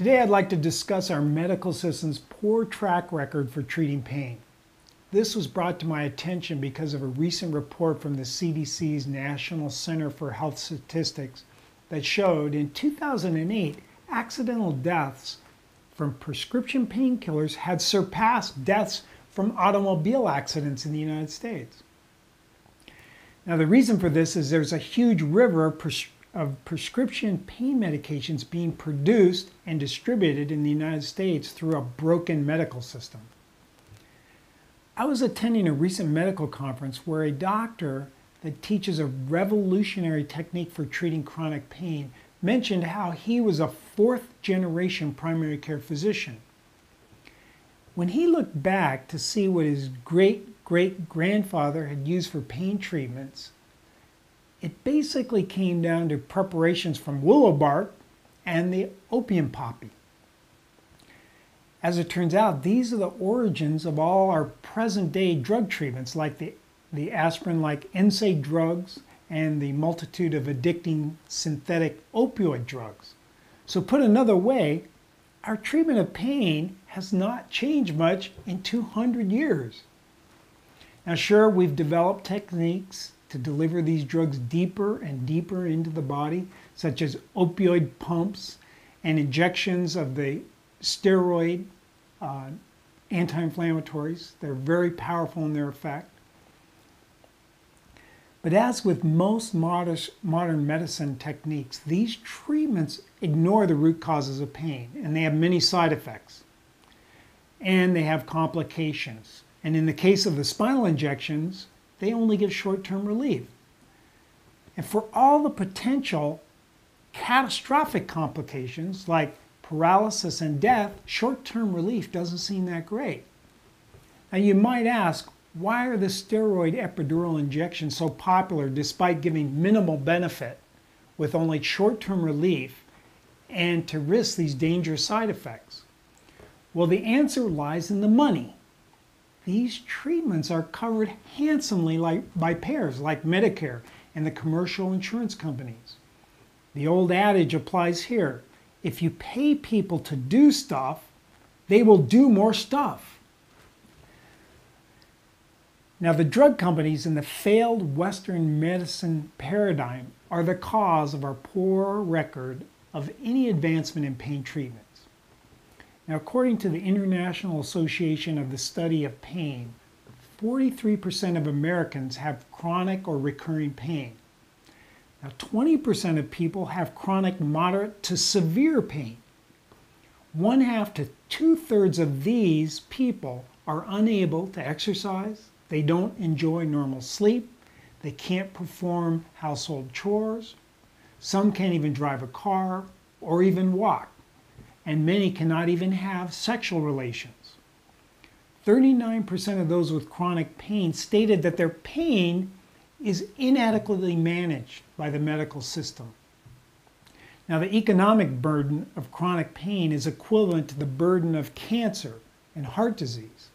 Today I'd like to discuss our medical system's poor track record for treating pain. This was brought to my attention because of a recent report from the CDC's National Center for Health Statistics that showed in 2008 accidental deaths from prescription painkillers had surpassed deaths from automobile accidents in the United States. Now the reason for this is there's a huge river of prescription pain medications being produced and distributed in the United States through a broken medical system. I was attending a recent medical conference where a doctor that teaches a revolutionary technique for treating chronic pain mentioned how he was a fourth-generation primary care physician. When he looked back to see what his great-great-grandfather had used for pain treatments, it basically came down to preparations from willow bark and the opium poppy. As it turns out, these are the origins of all our present-day drug treatments like the aspirin-like NSAID drugs and the multitude of addicting synthetic opioid drugs. So put another way, our treatment of pain has not changed much in 200 years. Now sure, we've developed techniques to deliver these drugs deeper and deeper into the body, such as opioid pumps and injections of the steroid anti-inflammatories. They're very powerful in their effect. But as with most modern medicine techniques, these treatments ignore the root causes of pain, and they have many side effects, and they have complications. And in the case of the spinal injections, they only give short-term relief. And for all the potential catastrophic complications like paralysis and death, short-term relief doesn't seem that great. Now you might ask, why are the steroid epidural injections so popular despite giving minimal benefit with only short-term relief and to risk these dangerous side effects? Well, the answer lies in the money. These treatments are covered handsomely by payers like Medicare and the commercial insurance companies. The old adage applies here. If you pay people to do stuff, they will do more stuff. Now the drug companies in the failed Western medicine paradigm are the cause of our poor record of any advancement in pain treatment. Now, according to the International Association of the Study of Pain, 43% of Americans have chronic or recurring pain. Now, 20% of people have chronic moderate to severe pain. 1/2 to 2/3 of these people are unable to exercise, they don't enjoy normal sleep, they can't perform household chores, some can't even drive a car or even walk. And many cannot even have sexual relations. 39% of those with chronic pain stated that their pain is inadequately managed by the medical system. Now, the economic burden of chronic pain is equivalent to the burden of cancer and heart disease.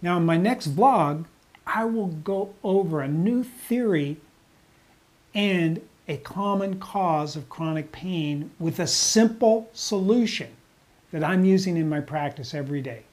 Now, in my next vlog, I will go over a new theory and a common cause of chronic pain with a simple solution that I'm using in my practice every day.